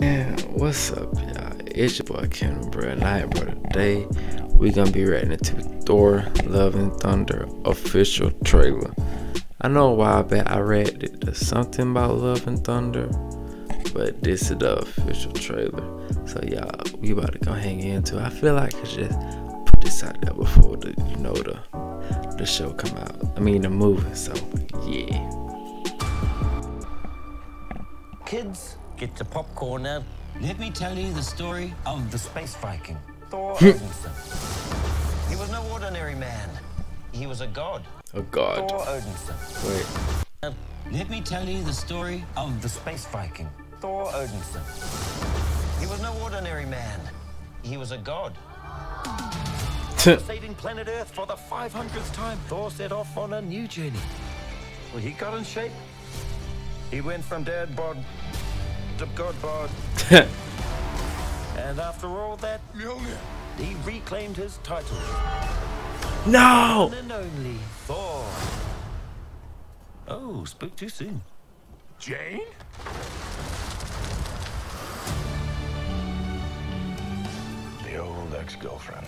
Man, what's up, y'all? It's your boy Kendall, bro, and I, bro, today we gonna be reacting to Thor: Love and Thunder official trailer. I know a while back I reacted to something about Love and Thunder, but this is the official trailer. So y'all, we about to go hang into it. I feel like I just put this out there before the, you know, the show come out. I mean the movie. So yeah. Kids, get the popcorn now. Let me tell you the story of the space Viking, Thor. He was no ordinary man. He was a god. A god. Thor Odinson. Wait. Let me tell you the story of the space Viking, Thor Odinson. He was no ordinary man. He was a god. Saving planet Earth for the 500th time, Thor set off on a new journey. Well, he got in shape. He went from dad bod to god bod. And after all that, he reclaimed his title. No! One and only Thor. Oh, spoke too soon. Jane? The old ex-girlfriend.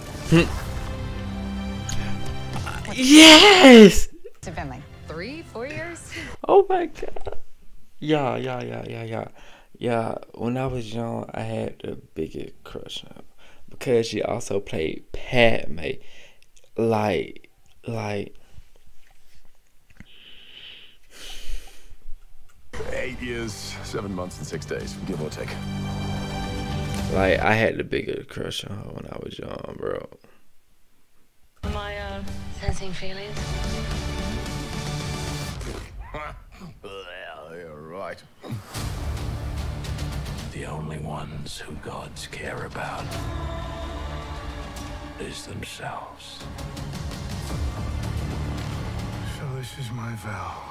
Yes! It's been like 3, 4 years? Oh my god. Yeah. When I was young, I had the biggest crush on her because she also played Padme. Like. 8 years, 7 months, and 6 days, give or take. Like, I had the biggest crush on her when I was young, bro. Am I sensing feelings? Right. The only ones who gods care about is themselves. So this is my vow.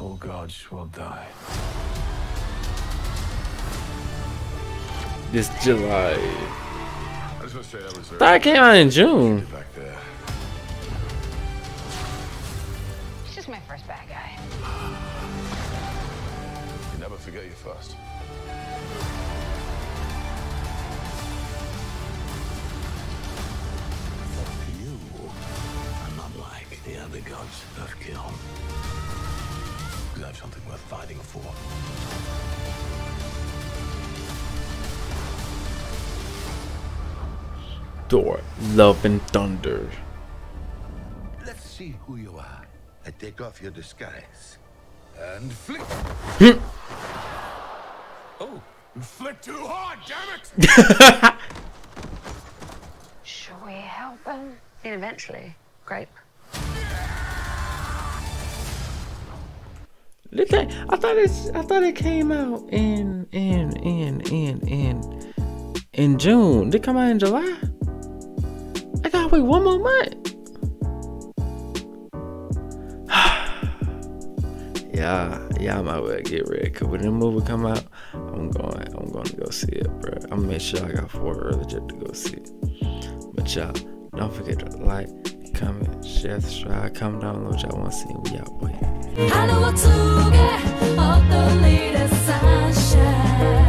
All gods will die. This July. I was gonna say that was early. I came out in June. Back there. It's just my first bad guy. Never forget your first. You are not like the other gods that kill. You have something worth fighting for. Thor: Love and Thunder. Let's see who you are. I take off your disguise. And flick. Oh, you flick too hard, damn it! Shall we help him? Then eventually, grape. I thought it came out in June. Did it come out in July? I gotta wait one more month. Yeah, I might well get ready, cause when the movie come out, I'm going to go see it, bro. I'm gonna make sure I got 4 early just to go see it. But y'all, don't forget to like, comment, share, subscribe, comment down below what y'all want to see. We out, boy. I know what to get, all the latest sunshine.